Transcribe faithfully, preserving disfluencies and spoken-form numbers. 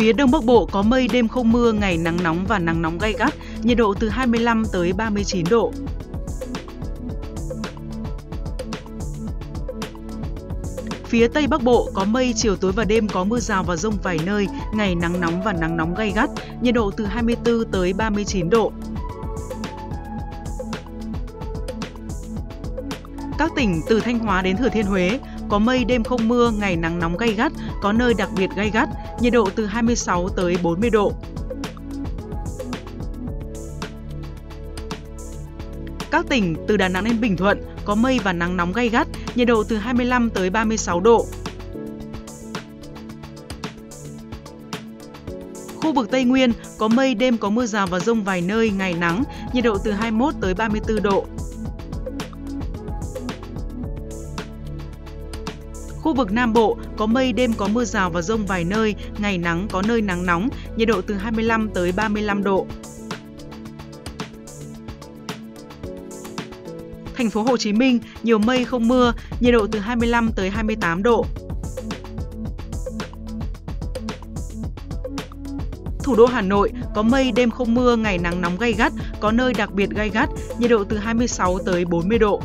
Phía Đông Bắc Bộ có mây, đêm không mưa, ngày nắng nóng và nắng nóng gay gắt, nhiệt độ từ hai mươi lăm tới ba mươi chín độ. Phía Tây Bắc Bộ có mây, chiều tối và đêm có mưa rào và dông vài nơi, ngày nắng nóng và nắng nóng gay gắt, nhiệt độ từ hai mươi tư tới ba mươi chín độ. Các tỉnh từ Thanh Hóa đến Thừa Thiên Huế có mây, đêm không mưa, ngày nắng nóng gay gắt, có nơi đặc biệt gay gắt, nhiệt độ từ hai mươi sáu tới bốn mươi độ. Các tỉnh từ Đà Nẵng đến Bình Thuận có mây và nắng nóng gay gắt, nhiệt độ từ hai mươi lăm tới ba mươi sáu độ. Khu vực Tây Nguyên có mây, đêm có mưa rào và dông vài nơi, ngày nắng, nhiệt độ từ hai mươi mốt tới ba mươi tư độ. Khu vực Nam Bộ có mây, đêm có mưa rào và dông vài nơi, ngày nắng, có nơi nắng nóng, nhiệt độ từ hai mươi lăm tới ba mươi lăm độ. Thành phố Hồ Chí Minh nhiều mây không mưa, nhiệt độ từ hai mươi lăm tới hai mươi tám độ. Thủ đô Hà Nội có mây, đêm không mưa, ngày nắng nóng gay gắt, có nơi đặc biệt gay gắt, nhiệt độ từ hai mươi sáu tới bốn mươi độ.